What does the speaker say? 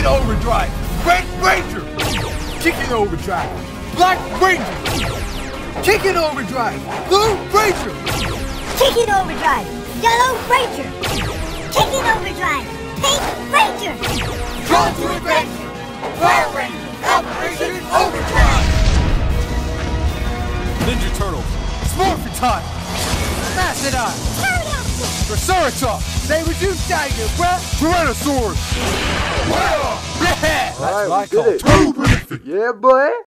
Kicking Overdrive! Red Ranger! Kicking Overdrive! Black Ranger! Kicking Overdrive! Blue Ranger! Kicking Overdrive! Yellow Ranger! Kicking Overdrive! Pink Ranger! Draw to adventure! Power Rangers Operation Overdrive! Ninja Turtles! Smurfitime! Mastodon! Triceratops! They reduce dagger, bruh! Tyrannosaurus! Wow! Yeah! That's what I call too perfect! Yeah, boy!